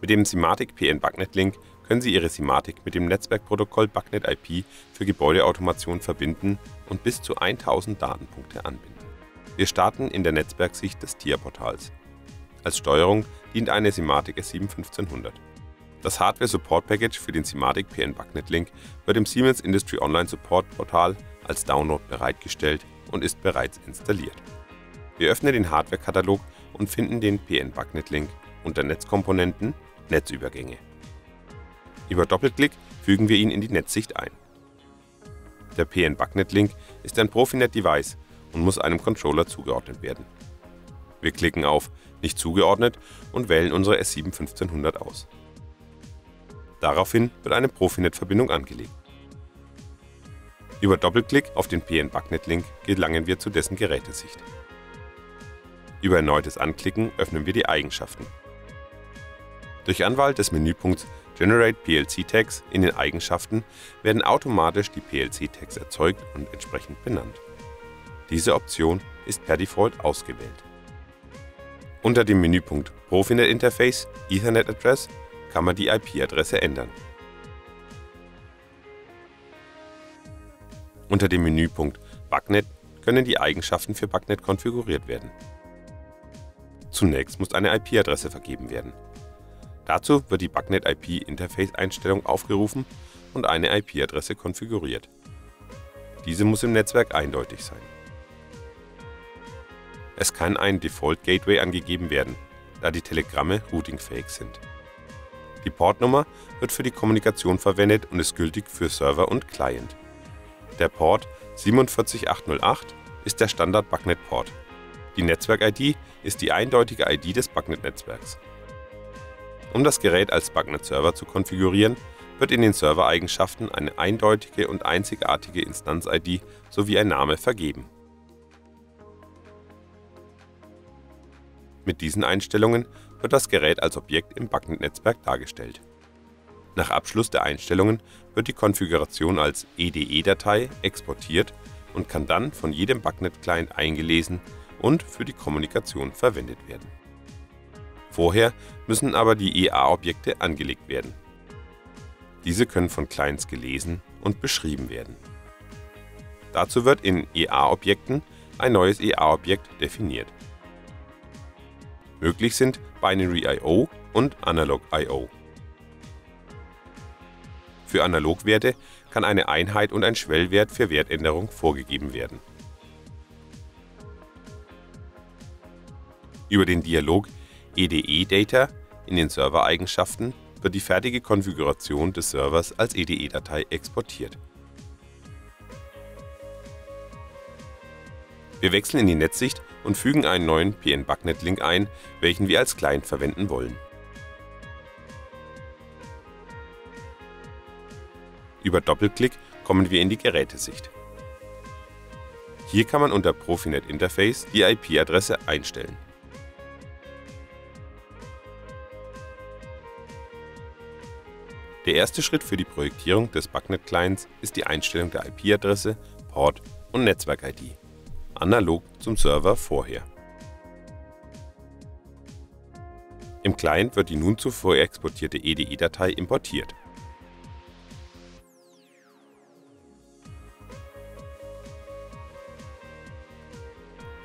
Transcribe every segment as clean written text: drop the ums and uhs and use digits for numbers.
Mit dem SIMATIC PN-BACnet-Link können Sie Ihre SIMATIC mit dem Netzwerkprotokoll BACnet-IP für Gebäudeautomation verbinden und bis zu 1000 Datenpunkte anbinden. Wir starten in der Netzwerksicht des TIA Portals. Als Steuerung dient eine SIMATIC S7-1500. Das Hardware Support Package für den SIMATIC PN-BACnet-Link wird im Siemens Industry Online Support Portal als Download bereitgestellt und ist bereits installiert. Wir öffnen den Hardware-Katalog und finden den PN-BACnet-Link unter Netzkomponenten, Netzübergänge. Über Doppelklick fügen wir ihn in die Netzsicht ein. Der PN-BACnet-Link ist ein PROFINET-Device und muss einem Controller zugeordnet werden. Wir klicken auf Nicht zugeordnet und wählen unsere S7-1500 aus. Daraufhin wird eine Profinet-Verbindung angelegt. Über Doppelklick auf den PN-BACnet-Link gelangen wir zu dessen Gerätesicht. Über erneutes Anklicken öffnen wir die Eigenschaften. Durch Anwahl des Menüpunkts Generate PLC-Tags in den Eigenschaften werden automatisch die PLC-Tags erzeugt und entsprechend benannt. Diese Option ist per Default ausgewählt. Unter dem Menüpunkt Profinet Interface Ethernet Address kann man die IP-Adresse ändern. Unter dem Menüpunkt BACnet können die Eigenschaften für BACnet konfiguriert werden. Zunächst muss eine IP-Adresse vergeben werden. Dazu wird die BACnet-IP-Interface-Einstellung aufgerufen und eine IP-Adresse konfiguriert. Diese muss im Netzwerk eindeutig sein. Es kann ein Default-Gateway angegeben werden, da die Telegramme routingfähig sind. Die Portnummer wird für die Kommunikation verwendet und ist gültig für Server und Client. Der Port 47808 ist der Standard-BACnet-Port. Die Netzwerk-ID ist die eindeutige ID des BACnet-Netzwerks. Um das Gerät als BACnet-Server zu konfigurieren, wird in den Servereigenschaften eine eindeutige und einzigartige Instanz-ID sowie ein Name vergeben. Mit diesen Einstellungen wird das Gerät als Objekt im BACnet-Netzwerk dargestellt. Nach Abschluss der Einstellungen wird die Konfiguration als EDE-Datei exportiert und kann dann von jedem BACnet-Client eingelesen und für die Kommunikation verwendet werden. Vorher müssen aber die EA-Objekte angelegt werden. Diese können von Clients gelesen und beschrieben werden. Dazu wird in EA-Objekten ein neues EA-Objekt definiert. Möglich sind Binary I/O und Analog I/O. Für Analogwerte kann eine Einheit und ein Schwellwert für Wertänderung vorgegeben werden. Über den Dialog EDE-Datei in den Servereigenschaften wird die fertige Konfiguration des Servers als EDE-Datei exportiert. Wir wechseln in die Netzsicht und fügen einen neuen PN-BACnet-Link ein, welchen wir als Client verwenden wollen. Über Doppelklick kommen wir in die Gerätesicht. Hier kann man unter Profinet Interface die IP-Adresse einstellen. Der erste Schritt für die Projektierung des BACnet-Clients ist die Einstellung der IP-Adresse, Port und Netzwerk-ID. Analog zum Server vorher. Im Client wird die nun zuvor exportierte EDI-Datei importiert.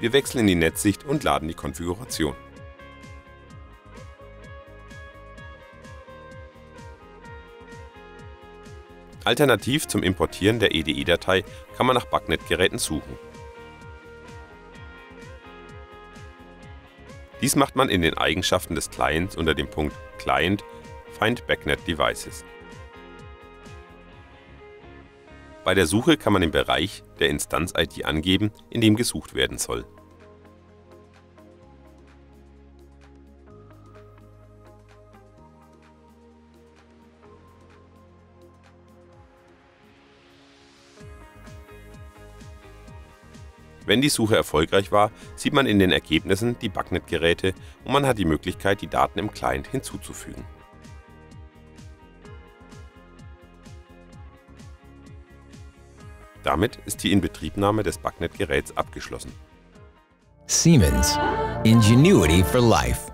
Wir wechseln in die Netzsicht und laden die Konfiguration. Alternativ zum Importieren der EDI-Datei kann man nach BACnet-Geräten suchen. Dies macht man in den Eigenschaften des Clients unter dem Punkt Client Find BACnet Devices. Bei der Suche kann man den Bereich der Instanz-ID angeben, in dem gesucht werden soll. Wenn die Suche erfolgreich war, sieht man in den Ergebnissen die BACnet-Geräte und man hat die Möglichkeit, die Daten im Client hinzuzufügen. Damit ist die Inbetriebnahme des BACnet-Geräts abgeschlossen. Siemens. Ingenuity for Life.